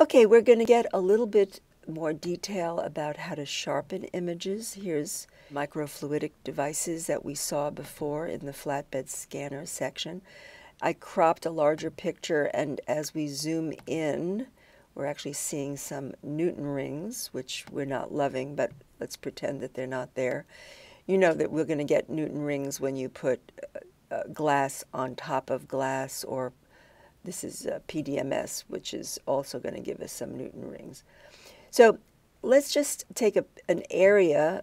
Okay, we're going to get a little bit more detail about how to sharpen images. Here's microfluidic devices that we saw before in the flatbed scanner section. I cropped a larger picture, and as we zoom in, we're actually seeing some Newton rings, which we're not loving, but let's pretend that they're not there. You know that we're going to get Newton rings when you put glass on top of glass, or this is PDMS, which is also going to give us some Newton rings. So let's just take an area,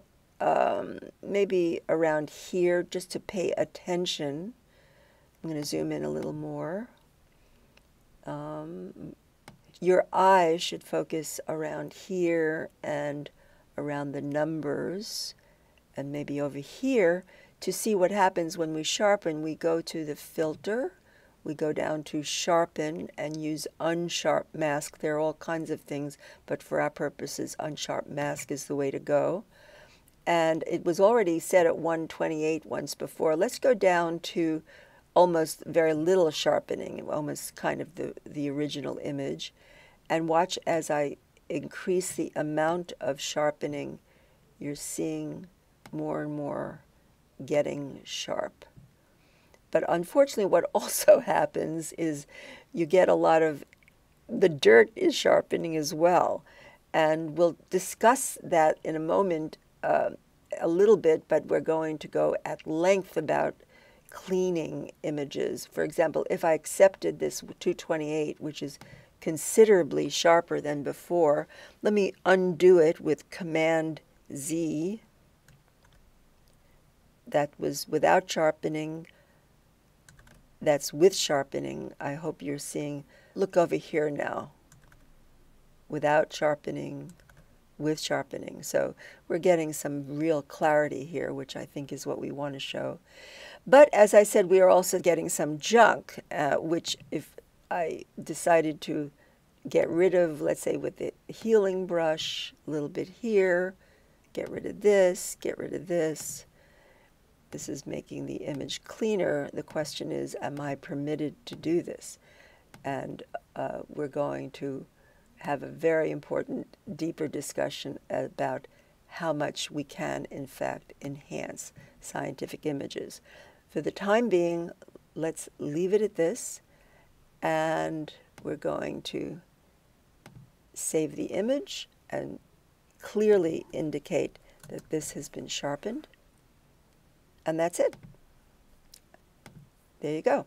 maybe around here, just to pay attention. I'm going to zoom in a little more. Your eyes should focus around here and around the numbers and maybe over here to see what happens when we sharpen. We go to the filter. We go down to sharpen and use unsharp mask. There are all kinds of things, but for our purposes, unsharp mask is the way to go. And it was already set at 128 once before. Let's go down to almost very little sharpening, almost kind of the original image. And watch as I increase the amount of sharpening. You're seeing more and more getting sharp. But unfortunately, what also happens is you get a lot of, the dirt is sharpening as well. And we'll discuss that in a moment a little bit, but we're going to go at length about cleaning images. For example, if I accepted this 228, which is considerably sharper than before, let me undo it with Command Z. That was without sharpening. That's with sharpening. I hope you're seeing, look over here now, without sharpening, with sharpening. So we're getting some real clarity here, which I think is what we want to show. But as I said, we are also getting some junk, which if I decided to get rid of, let's say with the healing brush, a little bit here, get rid of this, get rid of this. This is making the image cleaner. The question is, am I permitted to do this? And we're going to have a very important, deeper discussion about how much we can, in fact, enhance scientific images. For the time being, let's leave it at this, and we're going to save the image and clearly indicate that this has been sharpened. And that's it. There you go.